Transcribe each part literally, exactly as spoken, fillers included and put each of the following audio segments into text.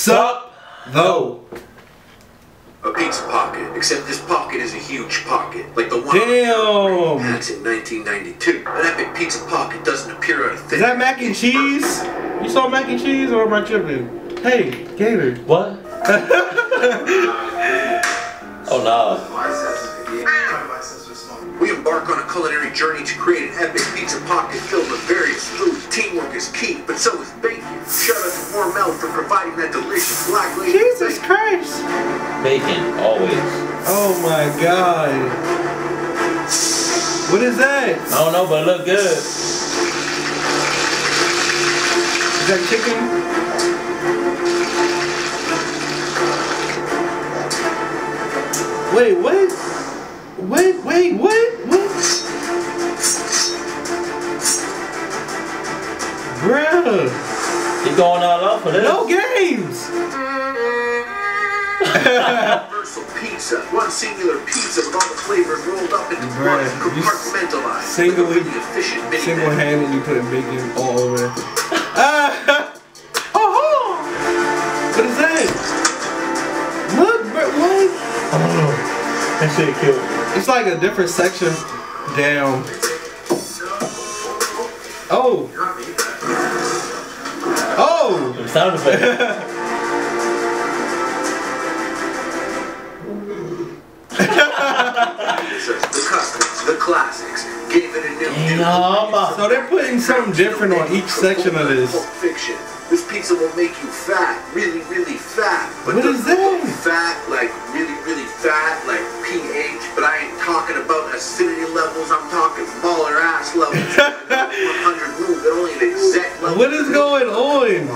Sup, though? A pizza pocket, except this pocket is a huge pocket, like the one that's in nineteen ninety-two. An epic pizza pocket doesn't appear out of thin. Is that mac and cheese? You saw mac and cheese, or am I tripping? Hey, Gator. What? Oh no. We embark on a culinary journey to create an epic pizza pocket filled with various foods. Teamwork is key, but so is bacon. Shout out to Hormel for providing that delicious black lady. Jesus bacon. Christ! Bacon, always. Oh my god. What is that? I don't know, but it looked good. Is that chicken? Wait, what? Wait, wait, what? What? Bruh. You're going all off for this? No games! Universal pizza. One singular pizza with all the flavors rolled up into one, compartmentalized. Singly, single-handed, you put a bacon all over it. Ah! Oh-ho! What is that? Look, bruh, what? Oh, that shit killed me. It's like a different section down. Oh! Oh! It sounded the classics gave it a new. So they're putting something different on each section of this. This pizza will make you fat, really, really fat. But what is that? Fat, like really, really fat, like pH. But I ain't talking about acidity levels. I'm talking baller ass levels. one hundred move, but only an exact level. What is going on?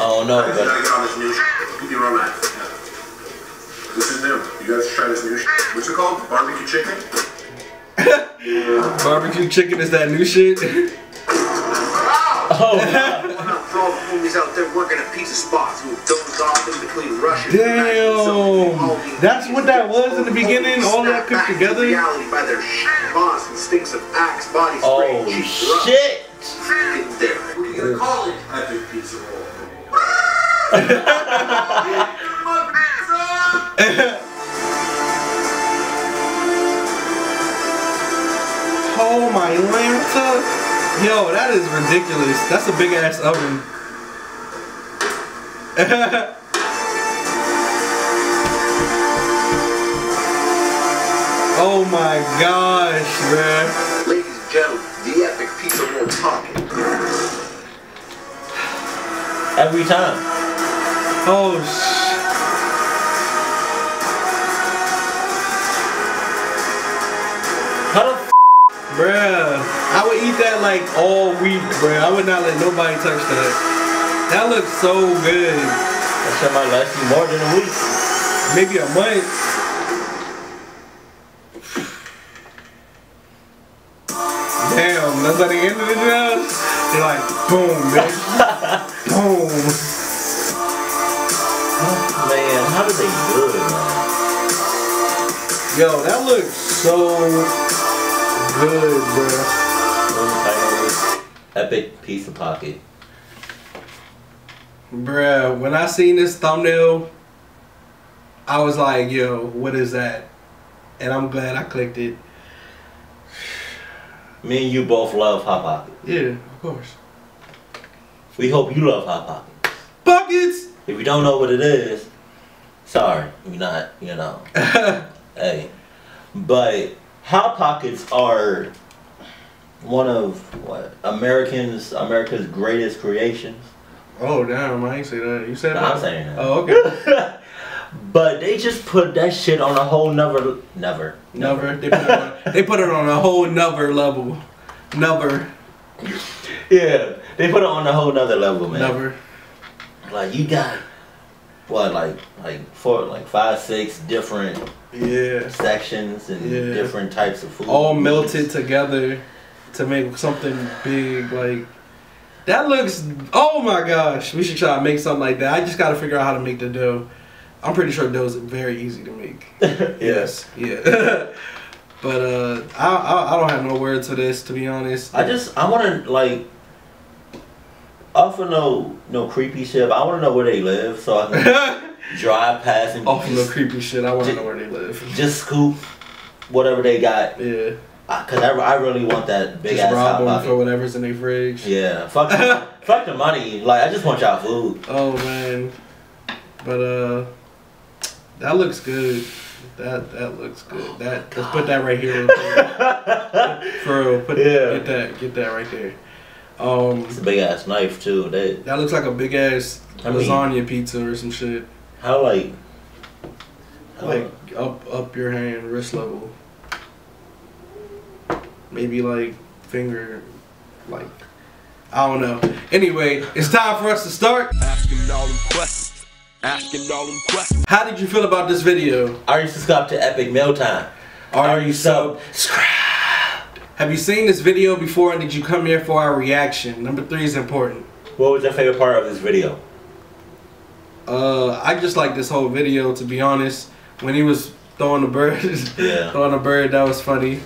Oh no! I gotta get on this new shit. You know what I'm at? This is new. You guys should try this new shit. What's it called? Barbecue chicken. Yeah. Barbecue chicken is that new shit? Oh. No. Out there working at pizza spots who dozed off in between rushes. Damn! That's what that was in the beginning? All that cooked together? By their boss and stinks of axe, body spray, cheap shit! What are you gonna call it? Epic pizza roll. Oh my lanta! Yo, that is ridiculous. That's a big ass oven. Oh my gosh, bruh. Ladies and gentlemen, the epic pizza roll pocket. Every time. Oh sh. How the f, bruh? I would eat that like all week, bruh. I would not let nobody touch that. That looks so good. That shit might last you more than a week. Maybe a month. Damn, that's at the end of the job. You're like, boom, bitch. Boom. Oh, man, how do they do it, man? Yo, that looks so good, bruh. Epic pizza pocket. Bruh, when I seen this thumbnail, I was like, yo, what is that? And I'm glad I clicked it. Me and you both love Hot Pockets. Yeah, of course. We hope you love Hot Pockets. Pockets! If you don't know what it is, sorry, you're not, you know. Hey. But Hot Pockets are one of what Americans America's greatest creations. Oh damn, I ain't say that. You said no, that? I'm saying that. Oh, okay. But they just put that shit on a whole nother... Never. Never. They put, it on, they put it on a whole nother level. Never. Yeah. They put it on a whole nother level, man. Never. Like, you got... What, like, like four, like five, six different... Yeah. Sections and yeah. different types of food. All melted together to make something big, like... That looks, oh my gosh, we should try to make something like that. I just gotta figure out how to make the dough. I'm pretty sure dough is very easy to make. Yes. Yeah. But uh, I, I I don't have no words for this, to be honest. I just, I wanna like, offer no no creepy shit. But I want to know where they live so I can drive past and offer no creepy shit. I want to know where they live. Just scoop whatever they got. Yeah. I, Cause I, I really want that big just ass hot pocket for whatever's in their fridge. Yeah. Fuck. the, fuck the money. Like I just want y'all food. Oh man. But uh, that looks good. That that looks good. Oh that let's put that right here. For real, put yeah. Get that get that right there. Um, it's a big ass knife too. That that looks like a big ass I lasagna mean, pizza or some shit. How like? How like up up your hand, wrist level. Maybe like finger, like I don't know. Anyway, it's time for us to start. Asking all them questions. Asking all them questions. How did you feel about this video? Are you subscribed to Epic Meal Time? Are, Are you subscribed? Have you seen this video before and did you come here for our reaction? Number three is important. What was your favorite part of this video? Uh, I just like this whole video, to be honest. When he was throwing the bird, yeah. throwing a bird, that was funny.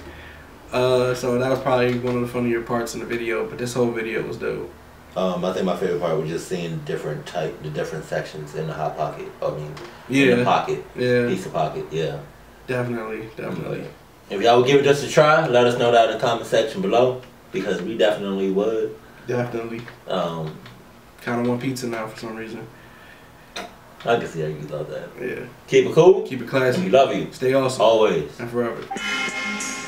Uh, so that was probably one of the funnier parts in the video, but this whole video was dope. Um, I think my favorite part was just seeing different type, the different sections in the hot pocket. I mean, yeah. in the pocket, yeah. piece of pocket, yeah. Definitely, definitely. If y'all would give it just a try, let us know that in the comment section below, because we definitely would. Definitely. Um, kind of want pizza now for some reason. I can see how you love that. Yeah. Keep it cool. Keep it classy. We love you. Stay awesome. Always. And forever.